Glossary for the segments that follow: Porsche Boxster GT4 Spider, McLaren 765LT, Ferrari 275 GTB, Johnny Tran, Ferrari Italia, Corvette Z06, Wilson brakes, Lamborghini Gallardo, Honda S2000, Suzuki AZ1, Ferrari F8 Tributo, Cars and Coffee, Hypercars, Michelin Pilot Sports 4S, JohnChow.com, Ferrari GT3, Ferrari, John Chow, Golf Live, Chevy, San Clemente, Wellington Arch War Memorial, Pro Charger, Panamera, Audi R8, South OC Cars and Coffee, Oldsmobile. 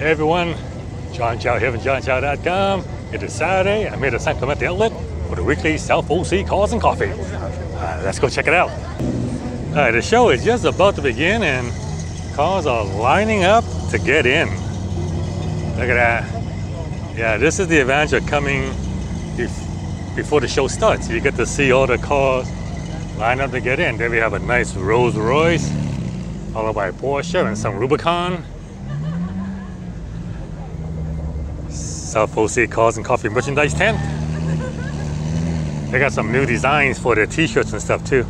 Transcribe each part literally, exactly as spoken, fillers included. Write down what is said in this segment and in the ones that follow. Hey everyone, John Chow here from John Chow dot com. It is Saturday. I'm here at San Clemente Outlet for the weekly South O C Cars and Coffee. Uh, let's go check it out. All right, the show is just about to begin and cars are lining up to get in. Look at that. Yeah, this is the advantage of coming bef before the show starts. You get to see all the cars line up to get in. There we have a nice Rolls Royce, followed by a Porsche and some Rubicon. South O C Cars and Coffee merchandise tent. They got some new designs for their t-shirts and stuff too.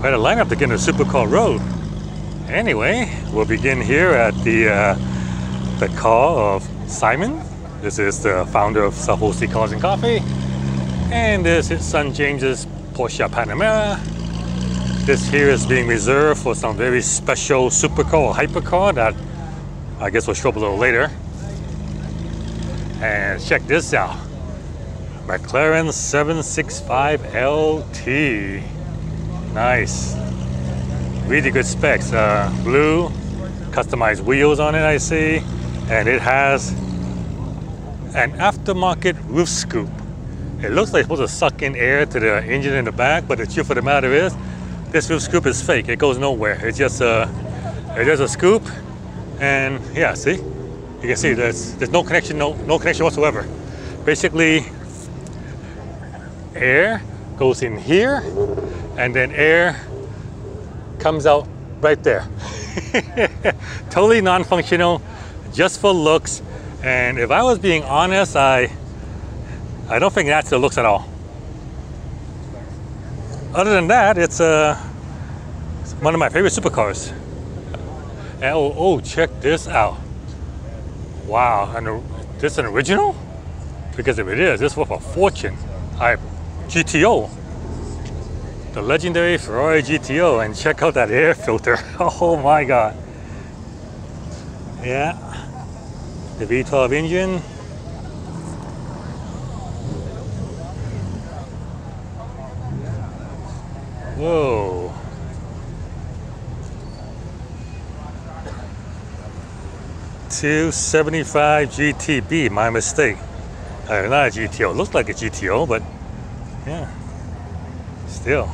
Quite a lineup to get into Supercar Road. Anyway, we'll begin here at the uh, the car of Simon. This is the founder of South O C Cars and Coffee. And this is son James's Porsche Panamera. This here is being reserved for some very special supercar or hypercar that I guess we'll show up a little later. And check this out. McLaren seven sixty-five L T. Nice. Really good specs. Uh, blue, customized wheels on it, I see. And it has an aftermarket roof scoop. It looks like it's supposed to suck in air to the engine in the back, but the truth of the matter is, this roof scoop is fake. It goes nowhere. It's just a, it's just a scoop. And yeah, see, you can see there's there's no connection, no no connection whatsoever. Basically, air goes in here, and then air comes out right there. Totally non-functional, just for looks. And if I was being honest, I I don't think that's the looks at all. Other than that, it's uh it's one of my favorite supercars. And oh, oh, check this out. Wow, and this is an original? Because if it is, this is worth a fortune. I, G T O. The legendary Ferrari G T O. And check out that air filter. Oh my God. Yeah. The V twelve engine. Whoa. two seventy-five G T B, my mistake. Uh, not a G T O, looks like a G T O, but yeah, still.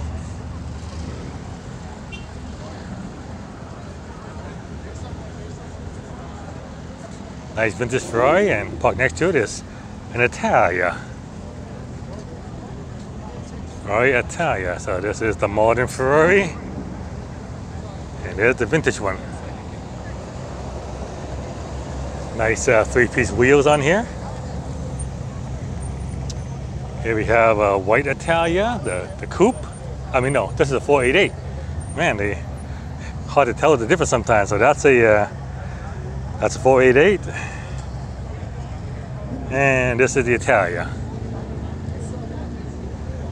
Nice vintage Ferrari, and parked next to it is an Italia. Ferrari Italia, so this is the modern Ferrari, and there's the vintage one. Nice uh, three-piece wheels on here. Here we have a white Italia, the, the coupe. I mean, no, this is a four eighty-eight. Man, they hard to tell the difference sometimes. So that's a uh, that's a four eighty-eight, and this is the Italia.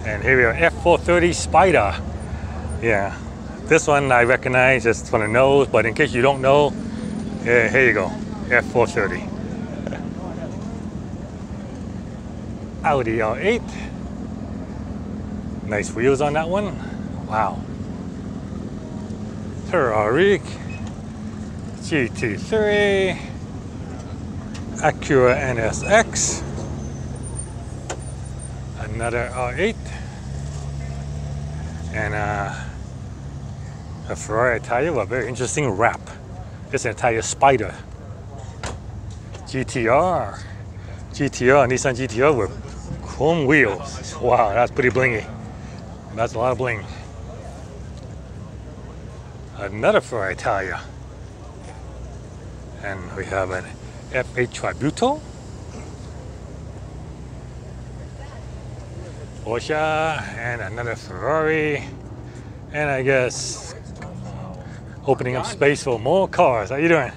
And here we have F four thirty Spider. Yeah, this one I recognize just from the nose, but in case you don't know, yeah, here you go. F four thirty. Audi R eight. Nice wheels on that one. Wow. Ferrari G T three. Acura N S X. Another R eight. And uh, a Ferrari Italia with a very interesting wrap. It's an Italia Spider. G T R. G T R, Nissan G T R with chrome wheels. Wow, that's pretty blingy. That's a lot of bling. Another Ferrari Italia. And we have an F eight Tributo. Porsche, and another Ferrari. And I guess opening up space for more cars. How you doing?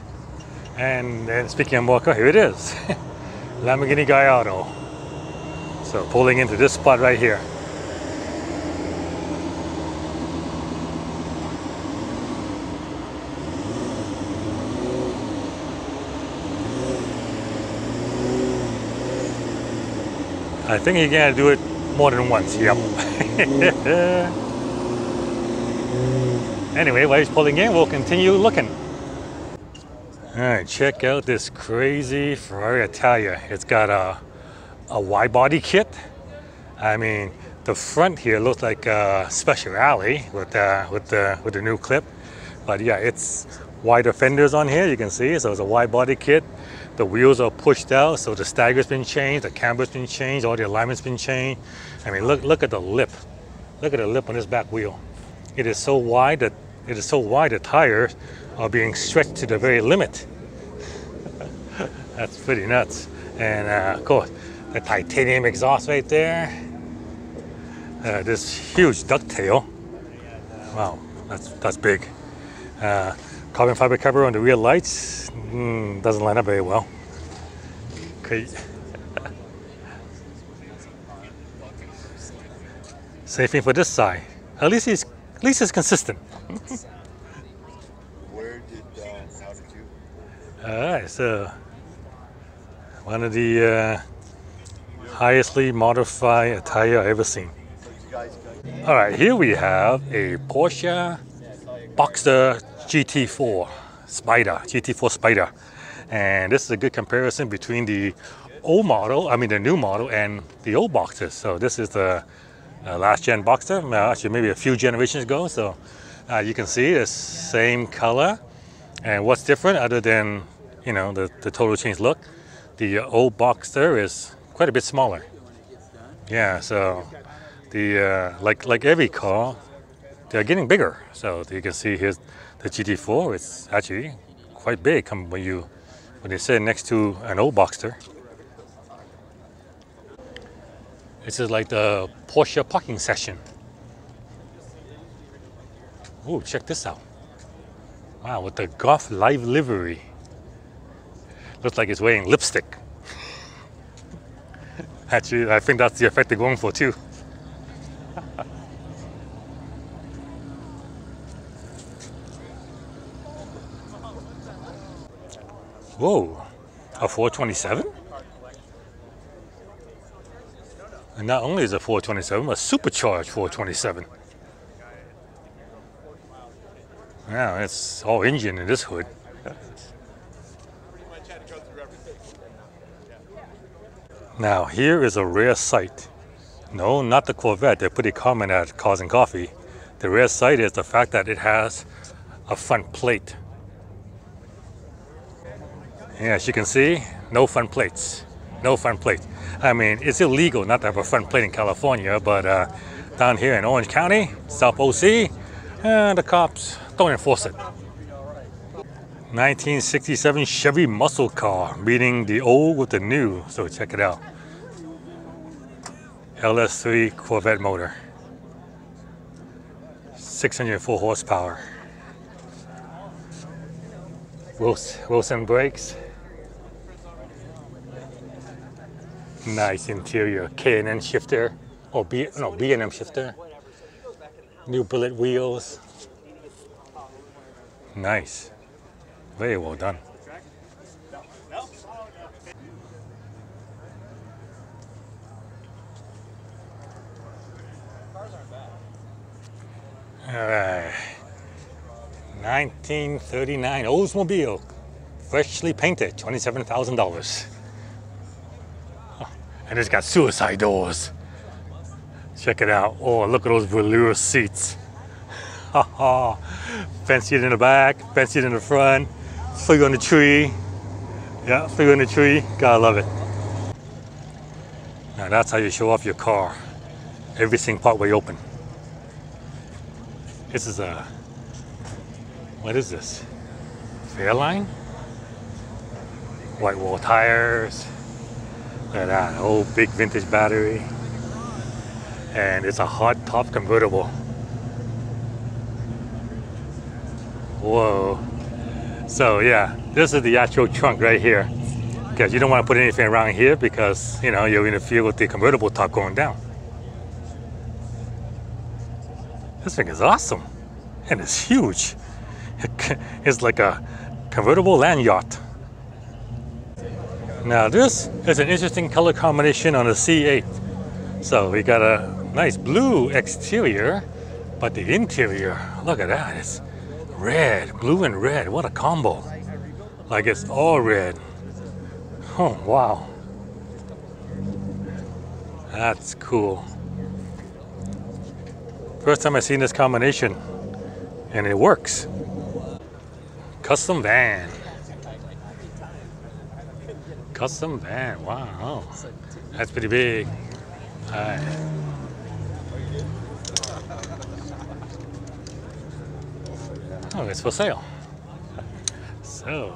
And then speaking of Walker, here it is. Lamborghini Gallardo. So pulling into this spot right here. I think you're gonna do it more than once, yep. Anyway, while he's pulling in, we'll continue looking. All right, check out this crazy Ferrari Italia. It's got a, a wide body kit. I mean, the front here looks like a special alley with, uh, with, the, with the new clip. But yeah, it's wider fenders on here, you can see. So it's a wide body kit. The wheels are pushed out, so the stagger's been changed, the camber's been changed, all the alignment's been changed. I mean, look, look at the lip. Look at the lip on this back wheel. It is so wide that it is so wide the tires are being stretched to the very limit. That's pretty nuts. And uh, of course, the titanium exhaust right there. Uh, this huge ducktail. Wow, that's that's big. Uh, carbon fiber cover on the rear lights mm, doesn't line up very well. Okay. Same thing for this side. At least it's at least it's consistent. Where did uh, how did you? All right, so one of the uh, highestly modified attire I've ever seen. All right, here we have a Porsche Boxster G T four Spider, G T four Spider. And this is a good comparison between the old model, I mean the new model, and the old Boxster. So this is the uh, last gen Boxster, actually maybe a few generations ago. So uh, you can see it's same color. And what's different other than, you know, the, the total change look? The old Boxster is quite a bit smaller. Yeah, so the uh, like, like every car, they're getting bigger. So you can see here's the G T four. It's actually quite big when you when you sit next to an old Boxster. This is like the Porsche parking section. Oh, check this out! Wow, with the Golf Live livery. Looks like it's wearing lipstick. Actually, I think that's the effect they're going for too. Whoa, a four twenty-seven? And not only is it a four twenty-seven, a supercharged four twenty-seven. Wow, it's all engine in this hood. Now, here is a rare sight. No, not the Corvette. They're pretty common at Cars and Coffee. The rare sight is the fact that it has a front plate. Yeah, as you can see, no front plates, no front plates. I mean, it's illegal not to have a front plate in California, but uh, down here in Orange County, South O C, uh, the cops don't enforce it. nineteen sixty-seven Chevy muscle car, meeting the old with the new, so check it out. L S three Corvette motor, six hundred four horsepower. Wilson brakes. Nice interior, K and N shifter, or B, no, B and M shifter. New billet wheels. Nice. Very well done. All right. nineteen thirty-nine Oldsmobile, freshly painted, twenty-seven thousand dollars. And it's got suicide doors. Check it out. Oh, look at those velour seats. Fancied in the back, fancied in the front, fig on the tree. Yeah, fig on the tree. Gotta love it. Now that's how you show off your car. Everything partway open. This is a, what is this? Fairline? White wall tires. Look at that, old big vintage battery. And it's a hard top convertible. Whoa. So yeah, this is the actual trunk right here. Because you don't want to put anything around here because, you know, you'll interfere with the convertible top going down. This thing is awesome. And it's huge. It's like a convertible land yacht. Now this is an interesting color combination on a C eight. So we got a nice blue exterior, But the interior, look at that, it's red, blue and red, what a combo. Like it's all red. Oh, wow. That's cool. First time I've seen this combination, and it works. Custom van. Custom van, wow. That's pretty big. All right. Oh, it's for sale. So,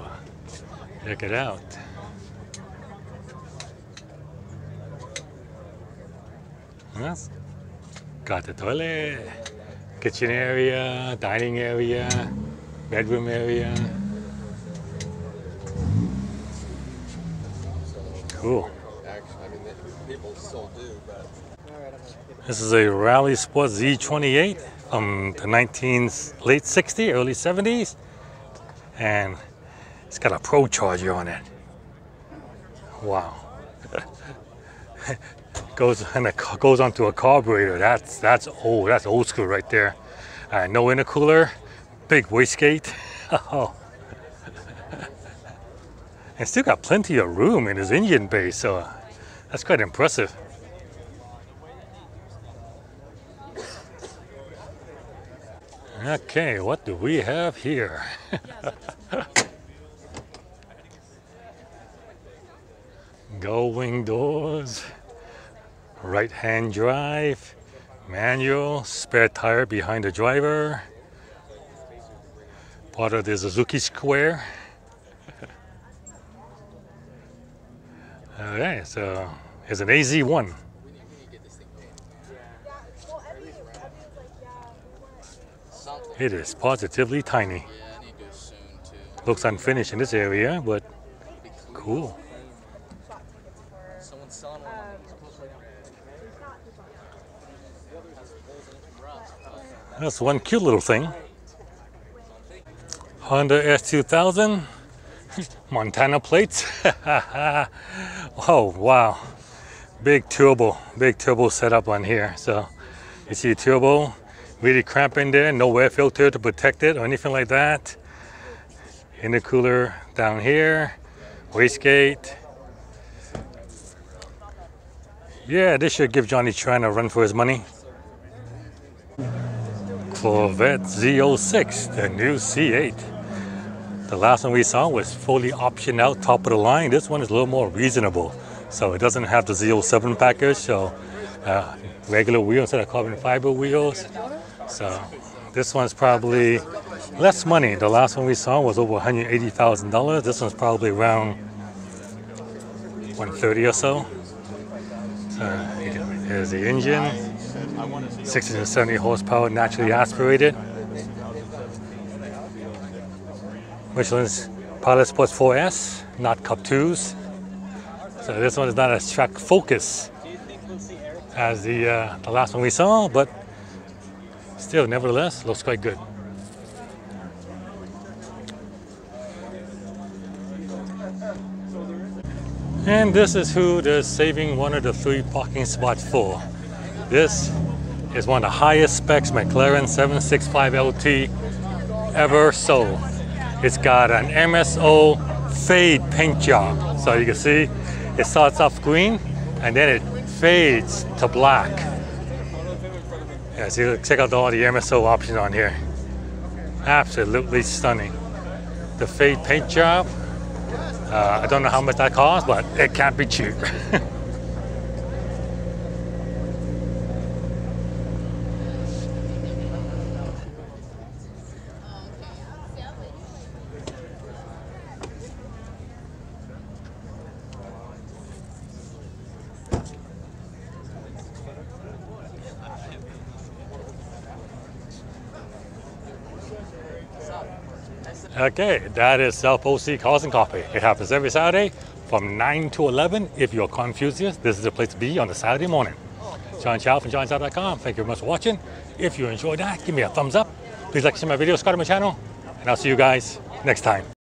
check it out. That's got the toilet, kitchen area, dining area, bedroom area. Cool. This is a Rally Sport Z twenty-eight from the nineteen late sixties, early seventies, and it's got a Pro Charger on it. Wow. Goes and it goes onto a carburetor. That's that's old. That's old school right there. All right, no intercooler. Big wastegate. Oh. And still got plenty of room in his engine bay. So that's quite impressive. Okay, what do we have here? Gull-wing doors. Right-hand drive, manual, spare tire behind the driver, part of the Suzuki Square. All right, so it's an A Z one. It is positively tiny. Looks unfinished in this area, but cool. That's one cute little thing. Honda S two thousand, Montana plates. Oh, wow. Big turbo, big turbo setup on here. So you see turbo, really cramped in there, no air filter to protect it or anything like that. Intercooler down here, wastegate. Yeah, this should give Johnny Tran a run for his money. Corvette Z oh six, the new C eight. The last one we saw was fully optioned out, top of the line. This one is a little more reasonable. So it doesn't have the Z oh seven package, so uh, regular wheels instead of carbon fiber wheels. So this one's probably less money. The last one we saw was over one hundred eighty thousand dollars. This one's probably around one hundred thirty thousand dollars or so. Uh, there's the engine, six hundred seventy horsepower, naturally aspirated. Michelin's Pilot Sports four S, not Cup twos. So this one is not as track focused as the, uh, the last one we saw, but still, nevertheless, looks quite good. And this is who they're saving one of the three parking spots for. This is one of the highest specs McLaren seven sixty-five L T ever sold. It's got an M S O fade paint job. So you can see it starts off green and then it fades to black. Yeah, so check out all the M S O options on here. Absolutely stunning. The fade paint job. Uh, I don't know how much that costs, but it can't be cheap. Okay, that is South O C Cars and Coffee. It happens every Saturday from nine to eleven. If you're confused, this is the place to be on a Saturday morning. John Chow from John Chow dot com. Thank you very much for watching. If you enjoyed that, give me a thumbs up. Please like to see my videos, subscribe to my channel, and I'll see you guys next time.